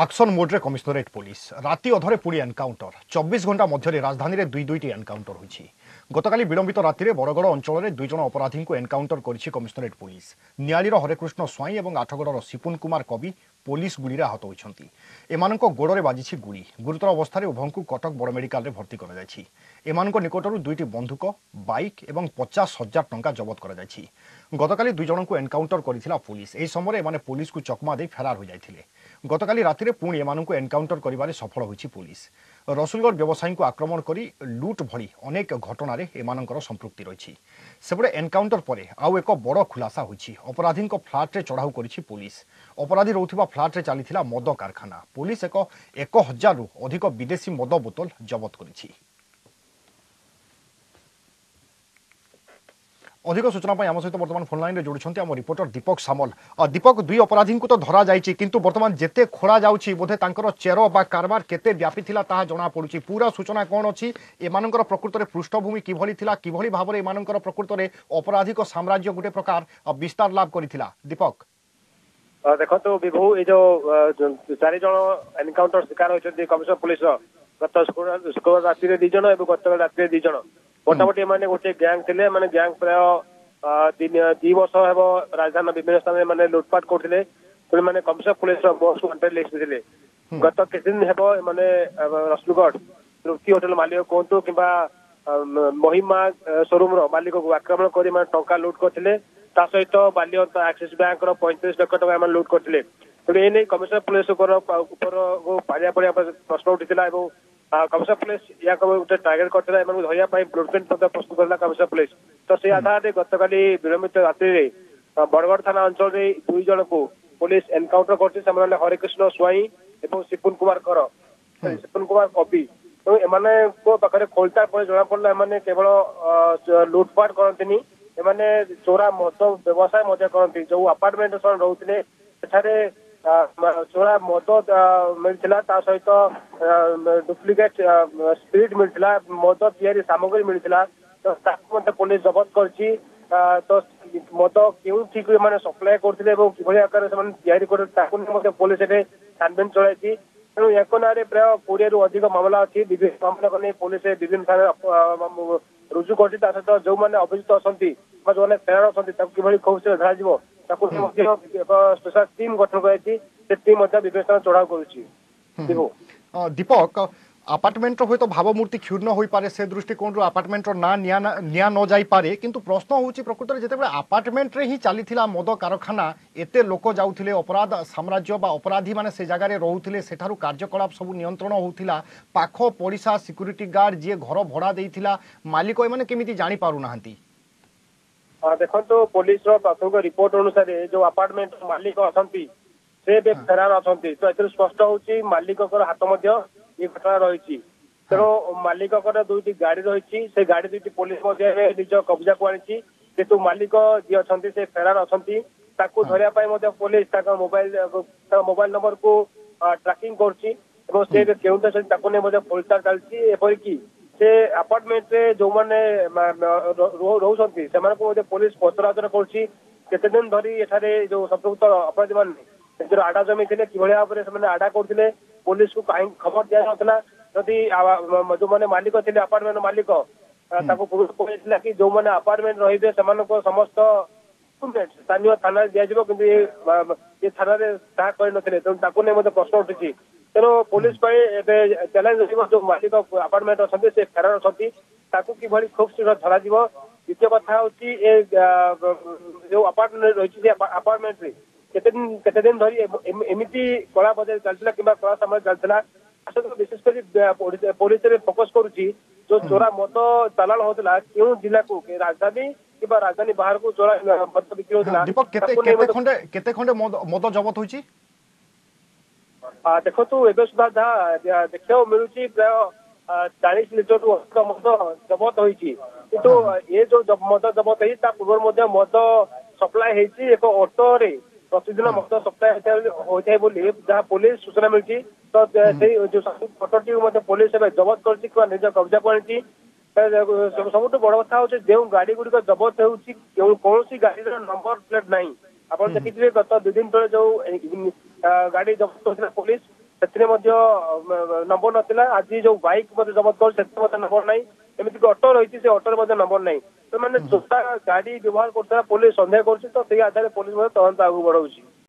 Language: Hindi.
एक्शन मोड्रे कमिशनरेट पुलिस राति अधरे पुणी एनकाउंटर 24 घंटा मध्य राजधानी में दुईटी एनकाउंटर होती। गतकाली विलंबित राति में बरगड़ अंचल में दुईज अपराधी को एनकाउंटर करिछि कमिशनरेट पुलिस। नियालीर हरेकृष्ण स्वाई और आठगड़र सिपुन कुमार कवि पुलिस गुली में आहत होती। एमानंक गोड़े बाजी गुली। गुरुतर अवस्था उभय को कटक बड़ मेडिकल में भर्ती कर निकटर दुईट बंधुक बैक और 50,000 टंका जबत कर। गतकाली दुईज को एनकाउंटर कर पुलिस। यह समय एमाने पुलिस को चकमा दे फेरार हो जाते। गतकाली राति पुणी एमानू एनकाउंटर कर सफल होती पुलिस। रसुलगढ़ व्यवसायी को आक्रमण करी लुट भली अनेक घटना एमान संपृक्ति रही। सेपटे एनकाउंटर पर आउ एक बड़ खुलासा होती। अपराधी फ्लाट्रे चढ़ाऊ करी पुलिस। अपराधी रोकवा फ्लाट्रे चली मद कारखाना। पुलिस 1,000 अधिक विदेशी मद बोतल जबत कर। अधिक सूचना आम सहित बर्तमान फोन लाइन में जोड़ी आम रिपोर्टर दीपक सामल। दीपक, दुई अपराधी को तो धरा जाइए किंतु बर्तमान जेते खोला जाउछि बोधे तांकर चेर बा कारबार केते व्यापी थिला ताहा जणा पडुछि। पूरा सूचना कोन अछि? एमानंकर प्रकृत रे पृष्ठभूमि किभली थिला, किभली भाबरे एमानंकर प्रकृत रे अपराधिक साम्राज्य गुटे प्रकार विस्तार लाभ करिथिला? दीपक देखो विभू ए जो चारि जण एनकाउंटर शिकार होइछथि कमिश्नर पुलिस गत शुक्रवार राति रे 2 जण एवं गतकाल राति रे 2 जण। मोटामोटी मैंने गोटे गैंग थे। मैंने गैंग प्राय 2 वर्ष हे राजधानी विभिन्न स्थान में लुटपाट करते। मैंने commissioner police most wanted list में थे। गत किसी दिन हे मैंने रसुलगढ़ तृप्ति होटेल मालिक कहतु कि महिमा शोरूम मालिक को आक्रमण कर टंका लुट करते। सहित बालिओंता एक्सिस बैंक 35 लाख टका लुट करते। तेनाली एने कमिश्नर पुलिस पारिया पड़ा प्रश्न उठी है। कमिश्नर पुलिस या गोटे टार्गेट करता है धरिया ब्लूप्रिंट प्रस्तुत करता कमिश्नर पुलिस। तो से आधार में गतकाली विलंबित रात्रि बरगड़ थाना अंचल में 2 जन को पुलिस एनकाउंटर कर। हरेकृष्ण स्वाई और सिपुन कुमार कवि। तो एमाने को पाखे खोलता जना पड़ा एमाने केवल लुटपाट करती चोरा मद व्यवसाय करती। जो अपार्टमेंट रोते चोरा मद मिलता सहित डुप्लिकेट स्पिरिट मिलता मद या सामग्री मिलता। तो पुलिस जबत कर। तो मद के सप्लाय करते कि आकार से पुलिस छानबीन चलती। तेणु एक ना प्राय 20 अधिक मामला अच्छी। मामला को नहीं पुलिस विभिन्न थाना रुजु करती। सहित जो मैंने अभियुक्त अच्छी जो फेरार अच्छा कि खूब शीघ्र धर स्पेशल टीम गठन कर चढ़ाऊ कर। दीपक, अपार्टमेंट हूँ तो भावमूर्ति क्षुण्ण हो पारे से दृष्टिकोण अपार्टमेंट ना निया न जाई पारे किंतु प्रश्न हूँ प्रकृत जितेबाला अपार्टमेंट ही चली मद कारखाना एते लोक जाऊे अपराध साम्राज्य बा अपराधी माने से जगार रोते से कार्यकलाप सब नियंत्रण होता। पाख पड़िशा सिक्यूरीटी गार्ड जी घर भड़ा देता मालिक एम केमी जापार ना देखो तो पुलिस प्राथमिक रिपोर्ट अनुसार जो अपार्टमेंट मालिक अछंती से बे फेरार अछंती। तो एतिर स्पष्ट होची मालिक हाथ मध्य ये घटना रही। तेणु मालिक दुईटी गाड़ी रही से गाड़ी दुईटी पुलिस निज कब्जा को आनी कितु मालिक जी अच्छा से फेरार अछंती। ताकू धरिया पुलिस मोबाइल नंबर को ट्रैकिंग करची एवं से के खोलताड़ चलती। एपरिकी से अपार्टमेंट रे जो माने रोचंती से पुलिस पचराउचरा करतेदिन धरी एठारे जो संप्रत अपराधी मैंने निजर आडा जमी थे कि भाव में आडा करते पुलिस को कहीं खबर दि ना जदि जो मैंने मालिक थे अपार्टमेंट मालिक कहला कि जो मैंने अपार्टमेंट रे से समस्त स्थानीय थाना दिज्व कि ये थाना ता करते तेनाली प्रश्न उठी। तेणु पुलिस चैलेंज जो मालिक अपार्टमेंट अच्छा से फेरार अच्छा कि खूब शीघ्र धर। द्वितीय कथा हूँ जो अपार्टमेंट रही अपार्टमेंट केतेदिन धरी एमती कला बजार चलता कि कला सामाज चलता। विशेषकर पुलिस फोकस करुच्ची जो चोरा मद दलाल होता क्यों जिला को राजधानी कि राजधानी बाहर को चोरा मद बिक्री होता मद जबत हो देखो तो एवं सुधा जहाँ देखा मिलूँ प्राय 40 लिटर रू अधिक मद जबत होती। कितु ये जो मद जबत होती पूर्व मद सप्लाय होती एक ऑटो रे प्रतिदिन मद सप्लाय होता है जहाँ पुलिस सूचना मिली। तो जो ऑटो टी पुलिस जबत कर निज कब्जा को आनी। सबुठ बड़ कथा हूँ जो गाड़ी गुड़िक जबत हो कौन सी गाड़ी नंबर प्लेट ना। आप देखिए गत 2 दिन पे जो गाड़ी जब्त पुलिस नंबर ना आज जो बैक मतलब जबत कर नंबर ना एमती अटो रही से अटोरे नंबर ना तो मैंने जोता गाड़ी व्यवहार करुला पुलिस सन्देह कर आधार पुलिस तदंत आगे बढ़ाऊँगी।